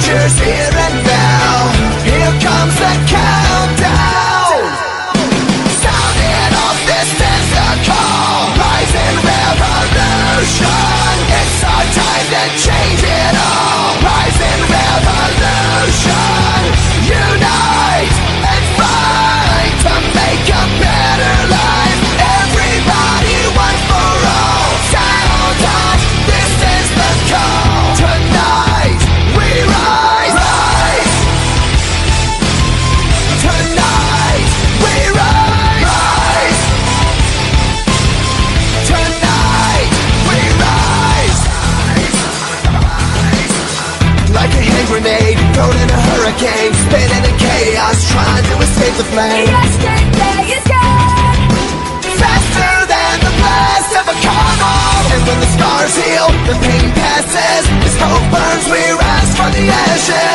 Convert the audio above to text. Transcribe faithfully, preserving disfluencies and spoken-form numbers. future's here and now. Here comes the countdown. Sounding off, this is the call. Rising revolution. It's our time to change it all. Rising revolution. Unite and fight to make a better life. Everybody, one for all. Sound off, this is the call. Grenade, thrown in a hurricane, spinning in chaos, trying to escape the flame. Escape, they escape. Faster than the blast of a comet. And when the scars heal, the pain passes, as hope burns, we rise from the ashes.